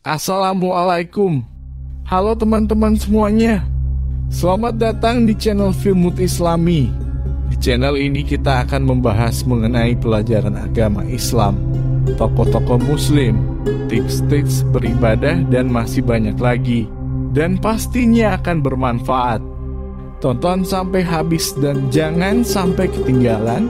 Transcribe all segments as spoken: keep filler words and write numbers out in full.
Assalamualaikum. Halo teman-teman semuanya. Selamat datang di channel Vilmut Islami. Di channel ini kita akan membahas mengenai pelajaran agama Islam, tokoh-tokoh muslim, tips-tips beribadah, dan masih banyak lagi. Dan pastinya akan bermanfaat. Tonton sampai habis dan jangan sampai ketinggalan.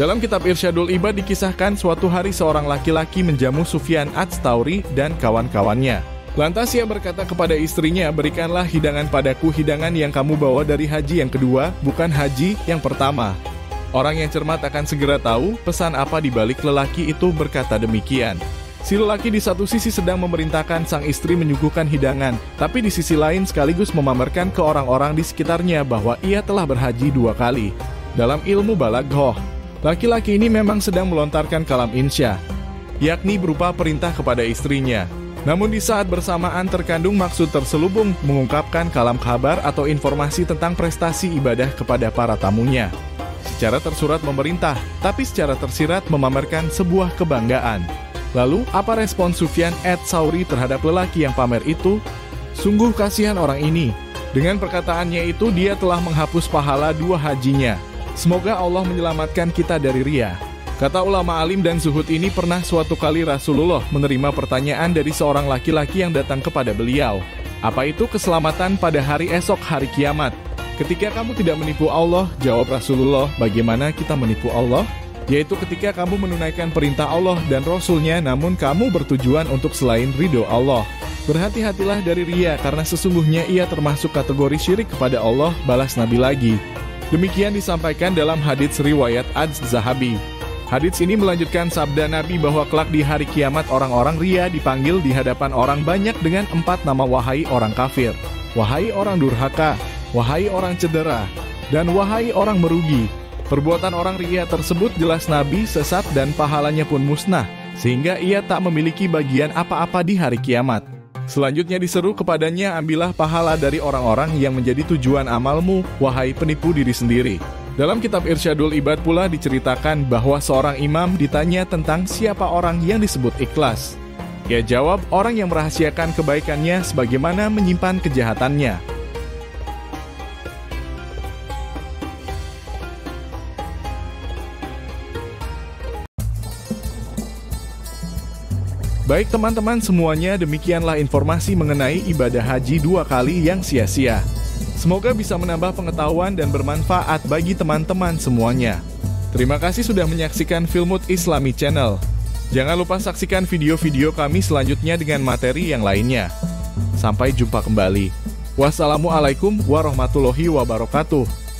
Dalam kitab Irsyâdul 'Ibâd dikisahkan suatu hari seorang laki-laki menjamu Sufyan ats-Tauri dan kawan-kawannya. Lantas ia berkata kepada istrinya, "Berikanlah hidangan padaku, hidangan yang kamu bawa dari haji yang kedua, bukan haji yang pertama." Orang yang cermat akan segera tahu pesan apa dibalik lelaki itu berkata demikian. Si lelaki di satu sisi sedang memerintahkan sang istri menyuguhkan hidangan, tapi di sisi lain sekaligus memamerkan ke orang-orang di sekitarnya bahwa ia telah berhaji dua kali. Dalam ilmu Balaghoh, laki-laki ini memang sedang melontarkan kalam insya, yakni berupa perintah kepada istrinya. Namun di saat bersamaan terkandung maksud terselubung mengungkapkan kalam kabar atau informasi tentang prestasi ibadah kepada para tamunya. Secara tersurat memerintah, tapi secara tersirat memamerkan sebuah kebanggaan. Lalu, apa respon Sufyan ats-Tauri terhadap lelaki yang pamer itu? Sungguh kasihan orang ini. Dengan perkataannya itu, dia telah menghapus pahala dua hajinya. Semoga Allah menyelamatkan kita dari ria. Kata ulama alim dan zuhud ini, pernah suatu kali Rasululloh menerima pertanyaan dari seorang laki-laki yang datang kepada beliau. Apa itu keselamatan pada hari esok, hari kiamat? Ketika kamu tidak menipu Allah, jawab Rasululloh. Bagaimana kita menipu Allah? Yaitu ketika kamu menunaikan perintah Allah dan Rasul-Nya, namun kamu bertujuan untuk selain ridho Allah. Berhati-hatilah dari ria, karena sesungguhnya ia termasuk kategori syirik kepada Allah, balas Nabi lagi. Demikian disampaikan dalam hadits riwayat Adz-Dzahabi. Hadits ini melanjutkan sabda Nabi bahwa kelak di hari kiamat orang-orang ria dipanggil di hadapan orang banyak dengan empat nama, wahai orang kafir, wahai orang durhaka, wahai orang cedera, dan wahai orang merugi. Perbuatan orang ria tersebut jelas Nabi sesat dan pahalanya pun musnah, sehingga ia tak memiliki bagian apa-apa di hari kiamat. Selanjutnya diseru kepadanya, ambillah pahala dari orang-orang yang menjadi tujuan amalmu, wahai penipu diri sendiri. Dalam kitab Irsyâdul 'Ibâd pula diceritakan bahwa seorang imam ditanya tentang siapa orang yang disebut ikhlas. Ia jawab, orang yang merahasiakan kebaikannya sebagaimana menyimpan kejahatannya. Baik teman-teman semuanya, demikianlah informasi mengenai ibadah haji dua kali yang sia-sia. Semoga bisa menambah pengetahuan dan bermanfaat bagi teman-teman semuanya. Terima kasih sudah menyaksikan Vilmut Islami Channel. Jangan lupa saksikan video-video kami selanjutnya dengan materi yang lainnya. Sampai jumpa kembali. Wassalamualaikum warahmatullahi wabarakatuh.